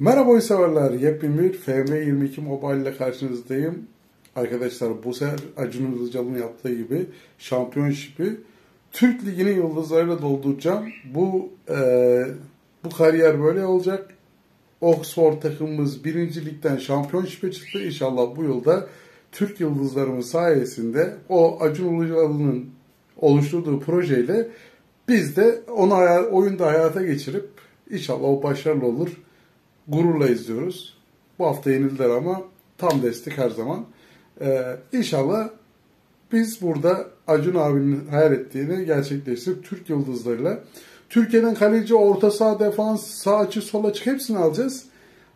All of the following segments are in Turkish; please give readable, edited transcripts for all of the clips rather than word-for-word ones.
Merhaba oyun severler. Yepyürevli FM22 Mobile ile karşınızdayım. Arkadaşlar bu sefer Acun Ilıcalı'nın yaptığı gibi şampiyonşipi Türk Ligi'nin yıldızlarıyla dolduracağım. Bu kariyer böyle olacak. Oxford takımımız 1. Lig'den şampiyonşipe çıktı. İnşallah bu yılda Türk yıldızlarımız sayesinde o Acun Ilıcalı'nın oluşturduğu projeyle biz de onu oyunda hayata geçirip inşallah o başarılı olur. Gururla izliyoruz. Bu hafta yenildiler ama tam destek her zaman. İnşallah biz burada Acun abinin hayal ettiğini gerçekleştirip Türk yıldızlarıyla Türkiye'den kaleci, orta saha, defans, sağ açı, sol açık hepsini alacağız.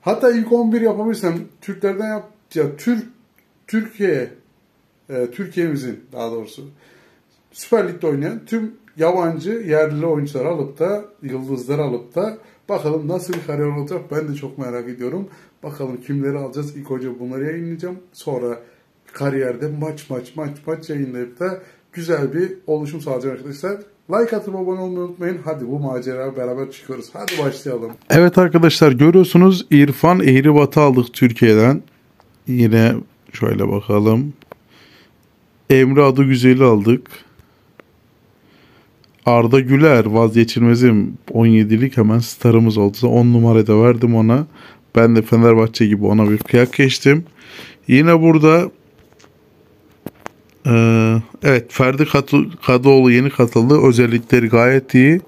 Hatta ilk 11 yapabilirsem Türklerden yapacağım. Türkiye'mizin daha doğrusu Süper Lig'de oynayan tüm yabancı yerli oyuncuları alıp da yıldızları alıp da bakalım nasıl bir kariyer olacak, ben de çok merak ediyorum. Bakalım kimleri alacağız. İlk önce bunları yayınlayacağım. Sonra kariyerde maç yayınlayıp da güzel bir oluşum sağlayacağım arkadaşlar. Like atıp abone olmayı unutmayın. Hadi bu maceraya beraber çıkıyoruz. Hadi başlayalım. Evet arkadaşlar, görüyorsunuz İrfan Ehribat'ı aldık Türkiye'den. Yine şöyle bakalım. Emre Adıgüzeli aldık. Arda Güler vazgeçilmezim 17'lik hemen starımız oldu. 10 numarayı da verdim ona. Ben de Fenerbahçe gibi ona bir kıyak geçtim. Yine burada evet Ferdi Kadıoğlu yeni katıldı. Özellikleri gayet iyi.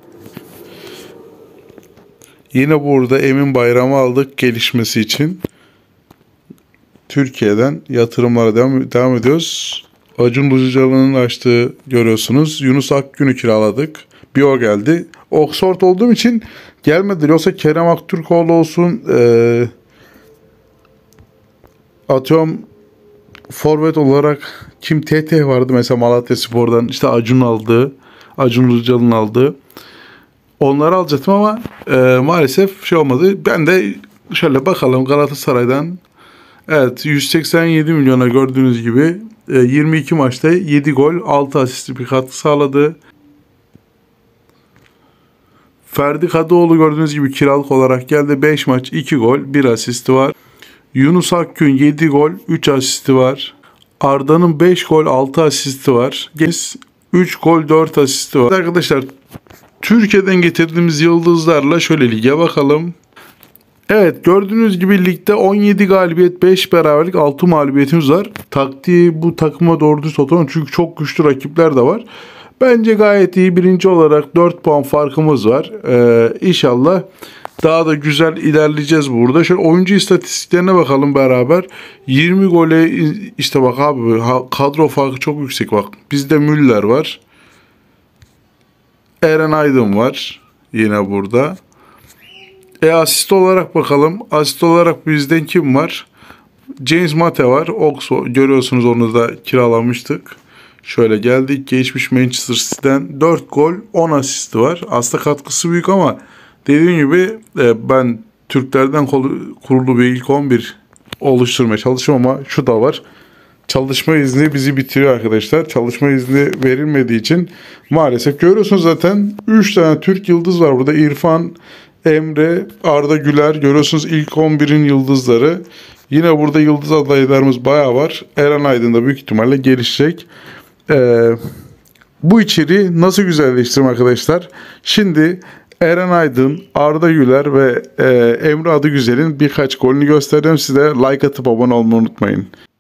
Yine burada Emin Bayram'ı aldık gelişmesi için. Türkiye'den yatırımlara devam ediyoruz. Acun Ilıcalı'nın açtığı görüyorsunuz. Yunus Akgün'ü kiraladık. Bir o geldi. Oxford olduğum için gelmedi. Yoksa Kerem Aktürkoğlu olsun. Atıyorum forvet olarak kim TT vardı mesela Malatyaspor'dan. İşte Acun aldı. Acun Ilıcalı'nın aldı. Onları alacaktım ama maalesef şey olmadı. Ben de şöyle bakalım Galatasaray'dan. Evet 187 milyona gördüğünüz gibi 22 maçta 7 gol 6 asistli bir katkı sağladı. Ferdi Kadıoğlu gördüğünüz gibi kiralık olarak geldi. 5 maç 2 gol 1 asisti var. Yunus Akgün 7 gol 3 asisti var. Arda'nın 5 gol 6 asisti var. 3 gol 4 asisti var. Arkadaşlar Türkiye'den getirdiğimiz yıldızlarla şöyle lige bakalım. Evet gördüğünüz gibi ligde 17 galibiyet 5 beraberlik 6 mağlubiyetimiz var. Taktiği bu takıma doğru düz oturalım çünkü çok güçlü rakipler de var. Bence gayet iyi, birinci olarak 4 puan farkımız var. İnşallah daha da güzel ilerleyeceğiz burada. Şöyle oyuncu istatistiklerine bakalım beraber. 20 gole işte bak abi kadro farkı çok yüksek bak. Bizde Müller var. Eren Aydın var yine burada. Asist olarak bakalım. Asist olarak bizden kim var? James Mate var. Oksu görüyorsunuz, onu da kiralamıştık. Şöyle geldik. Geçmiş Manchester City'den 4 gol 10 asisti var. Aslında katkısı büyük ama dediğim gibi ben Türklerden kurulu bir ilk 11 oluşturmaya çalışıyorum ama şu da var. Çalışma izni bizi bitiriyor arkadaşlar. Çalışma izni verilmediği için maalesef görüyorsunuz zaten 3 tane Türk yıldız var burada. İrfan, Emre, Arda Güler görüyorsunuz ilk 11'in yıldızları. Yine burada yıldız adaylarımız bayağı var. Eren Aydın da büyük ihtimalle gelişecek. Bu içeriği nasıl güzelleştireyim arkadaşlar? Şimdi Eren Aydın, Arda Güler ve Emre Adıgüzel'in birkaç golünü göstereceğim size. Like atıp abone olmayı unutmayın.